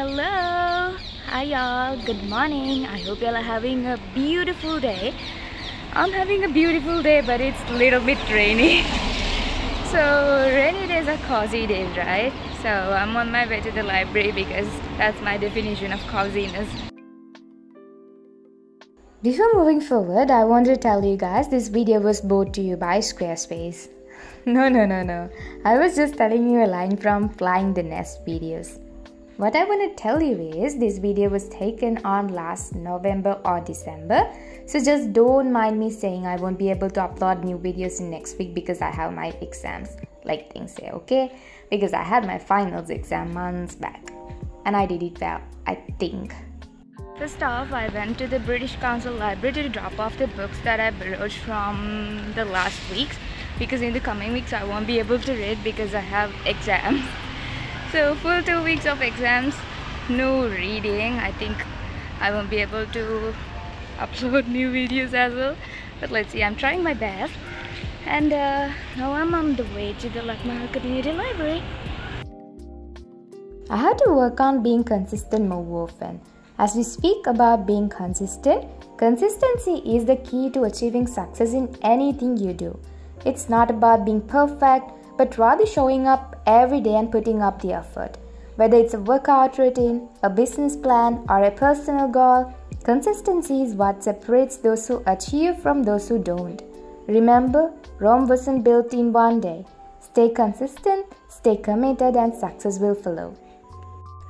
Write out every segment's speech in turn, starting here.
Hello! Hi y'all! Good morning! I hope y'all are having a beautiful day. I'm having a beautiful day, but it's a little bit rainy. So rainy days are cozy days, right? So I'm on my way to the library because that's my definition of coziness. Before moving forward, I want to tell you guys this video was brought to you by Squarespace. No. I was just telling you a line from Flying the Nest videos. What I want to tell you is this video was taken on last November or December. So just don't mind me saying I won't be able to upload new videos in next week because I have my exams, like things say, okay? Because I had my finals exam months back and I did it well, I think. First off, I went to the British Council Library to drop off the books that I borrowed from the last weeks because in the coming weeks I won't be able to read because I have exams. So full 2 weeks of exams, no reading. I think I won't be able to upload new videos as well. But let's see, I'm trying my best. And now I'm on the way to the Lakmahal Community Library. I had to work on being consistent more often. As we speak about being consistent, consistency is the key to achieving success in anything you do. It's not about being perfect, but rather showing up every day and putting up the effort. Whether it's a workout routine, a business plan, or a personal goal, consistency is what separates those who achieve from those who don't. Remember, Rome wasn't built in one day. Stay consistent, stay committed, and success will follow.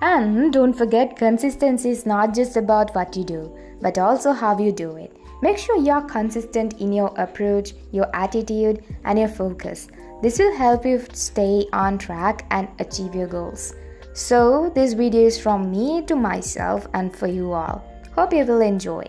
And don't forget, consistency is not just about what you do, but also how you do it. Make sure you're consistent in your approach, your attitude, and your focus. This will help you stay on track and achieve your goals. So, this video is from me to myself and for you all. Hope you will enjoy.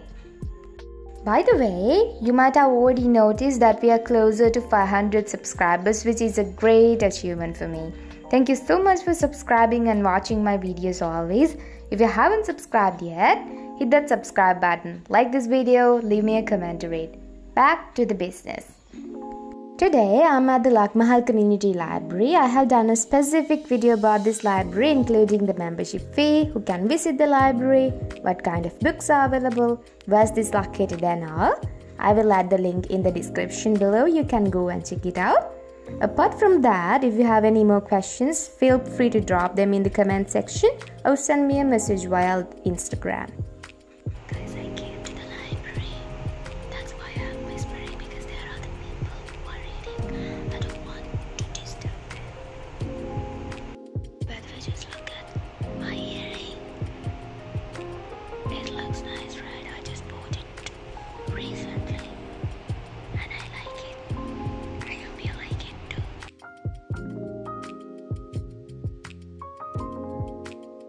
By the way, you might have already noticed that we are closer to 500 subscribers, which is a great achievement for me. Thank you so much for subscribing and watching my videos always. If you haven't subscribed yet, hit that subscribe button, like this video, leave me a comment to read. Back to the business. Today, I'm at the Lakmahal Community Library. I have done a specific video about this library including the membership fee, who can visit the library, what kind of books are available, where's this located and all. I will add the link in the description below, you can go and check it out. Apart from that, if you have any more questions, feel free to drop them in the comment section or send me a message via Instagram.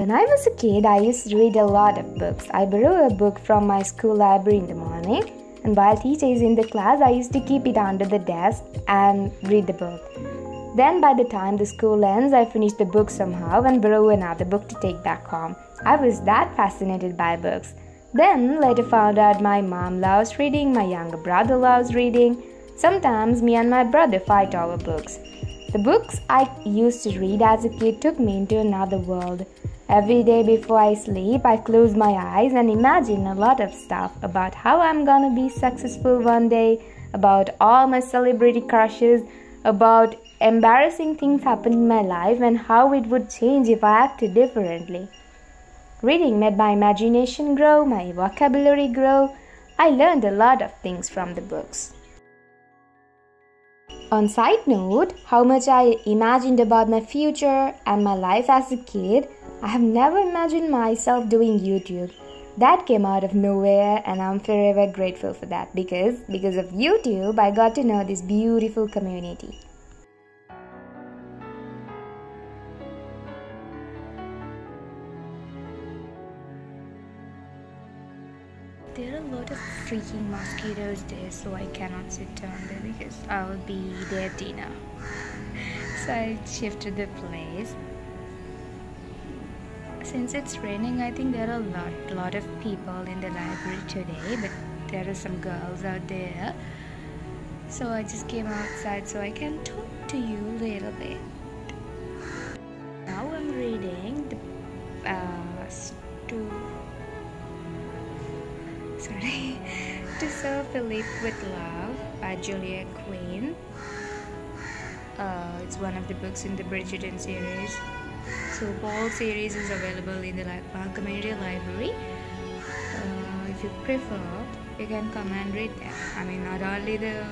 When I was a kid, I used to read a lot of books. I borrow a book from my school library in the morning, and while teacher is in the class, I used to keep it under the desk and read the book. Then by the time the school ends, I finish the book somehow and borrow another book to take back home. I was that fascinated by books. Then later found out my mom loves reading, my younger brother loves reading. Sometimes me and my brother fight over books. The books I used to read as a kid took me into another world. Every day before I sleep, I close my eyes and imagine a lot of stuff about how I'm gonna be successful one day, about all my celebrity crushes, about embarrassing things happened in my life and how it would change if I acted differently. Reading made my imagination grow, my vocabulary grow. I learned a lot of things from the books. On side note, how much I imagined about my future and my life as a kid, I have never imagined myself doing YouTube. That came out of nowhere and I'm forever grateful for that because of YouTube I got to know this beautiful community. There are a lot of freaking mosquitoes there, so I cannot sit down there because I will be their dinner. So I shifted the place. Since it's raining, I think there are a lot of people in the library today, but there are some girls out there. So I just came outside so I can talk to you a little bit. Now I'm reading the To Sir Phillip, with Love by Julia Quinn. It's one of the books in the Bridgerton series. So all series is available in the Lakmahal Community Library. If you prefer, you can come and read them. I mean, not only the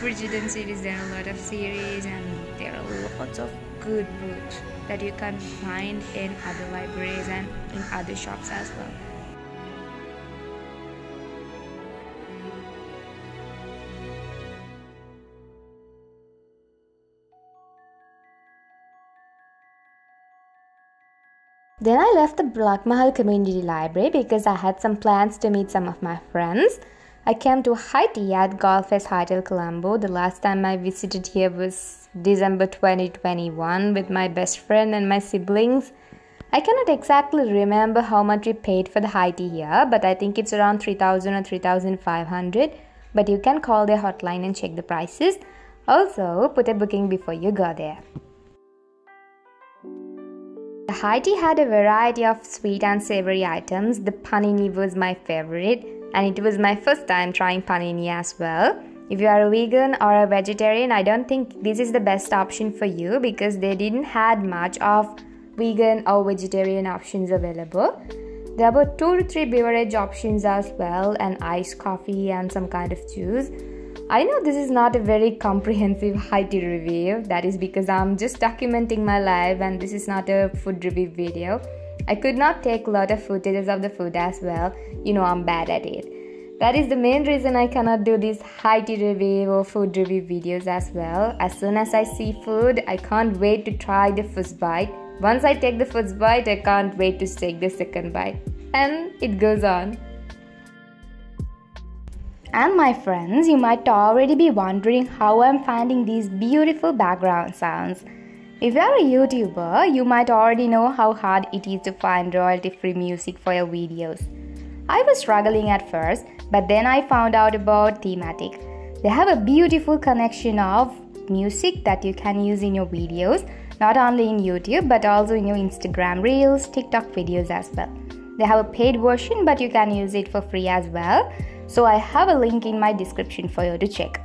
Bridgerton series, there are a lot of series and there are lots of good books that you can find in other libraries and in other shops as well. Then I left the Lakmahal Community Library because I had some plans to meet some of my friends. I came to a high tea at Galle Face Hotel, Colombo. The last time I visited here was December 2021 with my best friend and my siblings. I cannot exactly remember how much we paid for the high tea here, but I think it's around 3,000 or 3,500. But you can call their hotline and check the prices. Also, put a booking before you go there. The high tea had a variety of sweet and savory items. The panini was my favorite, and it was my first time trying panini as well. If you are a vegan or a vegetarian, I don't think this is the best option for you because they didn't had much of vegan or vegetarian options available. There were 2 to 3 beverage options as well, and iced coffee and some kind of juice. I know this is not a very comprehensive high tea review. That is because I'm just documenting my life and this is not a food review video. I could not take a lot of footages of the food as well. You know, I'm bad at it. That is the main reason I cannot do these high tea review or food review videos as well. As soon as I see food, I can't wait to try the first bite. Once I take the first bite, I can't wait to take the second bite. And it goes on. And my friends, you might already be wondering how I'm finding these beautiful background sounds. If you are a YouTuber, you might already know how hard it is to find royalty-free music for your videos. I was struggling at first, but then I found out about Thematic. They have a beautiful connection of music that you can use in your videos, not only in YouTube but also in your Instagram Reels, TikTok videos as well. They have a paid version, but you can use it for free as well. So I have a link in my description for you to check.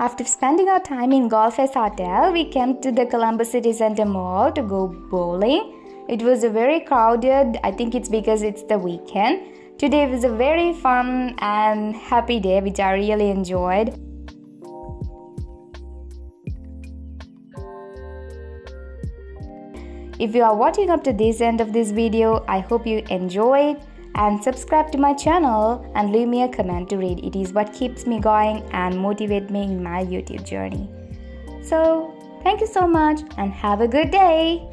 After spending our time in Galle Face Hotel, we came to the Colombo City Center Mall to go bowling. It was very crowded. I think it's because it's the weekend. Today was a very fun and happy day, which I really enjoyed. If you are watching up to this end of this video, I hope you enjoy it and subscribe to my channel and leave me a comment to read. It is what keeps me going and motivates me in my YouTube journey. So, thank you so much and have a good day.